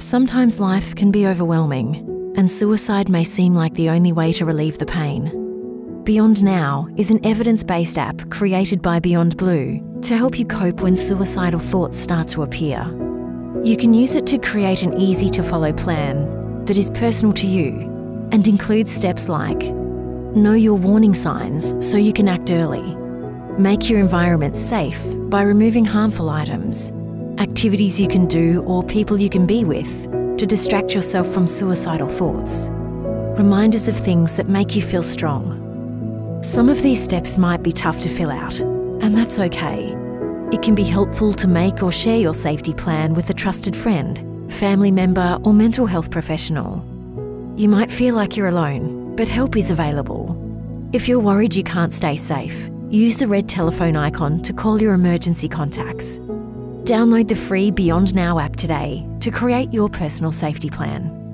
Sometimes life can be overwhelming, and suicide may seem like the only way to relieve the pain. Beyond Now is an evidence-based app created by Beyond Blue to help you cope when suicidal thoughts start to appear. You can use it to create an easy-to-follow plan that is personal to you and includes steps like know your warning signs so you can act early, make your environment safe by removing harmful items, activities you can do or people you can be with to distract yourself from suicidal thoughts, reminders of things that make you feel strong. Some of these steps might be tough to fill out, and that's okay. It can be helpful to make or share your safety plan with a trusted friend, family member or mental health professional. You might feel like you're alone, but help is available. If you're worried you can't stay safe, use the red telephone icon to call your emergency contacts. Download the free Beyond Now app today to create your personal safety plan.